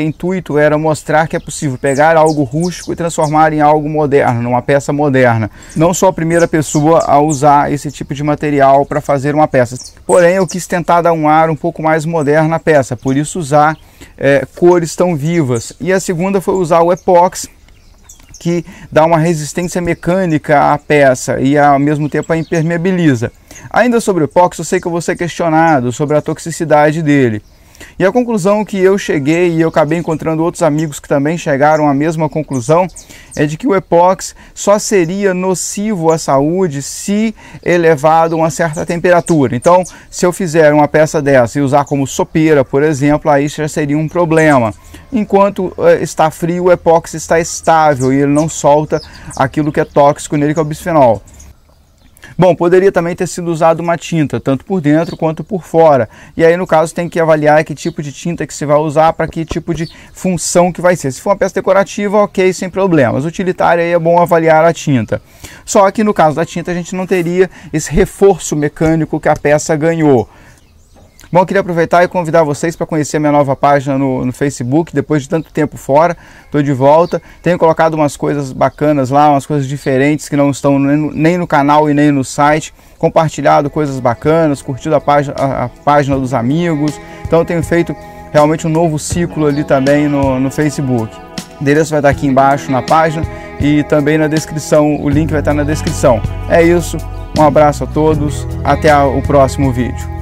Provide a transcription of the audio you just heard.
O intuito era mostrar que é possível pegar algo rústico e transformar em algo moderno, numa peça moderna. Não sou a primeira pessoa a usar esse tipo de material para fazer uma peça. Porém, eu quis tentar dar um ar um pouco mais moderno à peça, por isso usar cores tão vivas. E a segunda foi usar o epóxi, que dá uma resistência mecânica à peça e ao mesmo tempo a impermeabiliza. Ainda sobre o epóxi, eu sei que eu vou ser questionado sobre a toxicidade dele. E a conclusão que eu cheguei, e eu acabei encontrando outros amigos que também chegaram à mesma conclusão, é de que o epóxi só seria nocivo à saúde se elevado a uma certa temperatura. Então, se eu fizer uma peça dessa e usar como sopeira, por exemplo, aí já seria um problema. Enquanto está frio, o epóxi está estável e ele não solta aquilo que é tóxico nele, que é o bisfenol. Bom, poderia também ter sido usado uma tinta, tanto por dentro quanto por fora. E aí, no caso, tem que avaliar que tipo de tinta que se vai usar, para que tipo de função que vai ser. Se for uma peça decorativa, ok, sem problemas. Utilitária, aí é bom avaliar a tinta. Só que no caso da tinta, a gente não teria esse reforço mecânico que a peça ganhou. Bom, eu queria aproveitar e convidar vocês para conhecer a minha nova página no Facebook. Depois de tanto tempo fora, estou de volta. Tenho colocado umas coisas bacanas lá, umas coisas diferentes que não estão nem no canal e nem no site. Compartilhado coisas bacanas, curtido a página dos amigos. Então eu tenho feito realmente um novo ciclo ali também no Facebook. O endereço vai estar aqui embaixo na página e também na descrição. O link vai estar na descrição. É isso, um abraço a todos, até o próximo vídeo.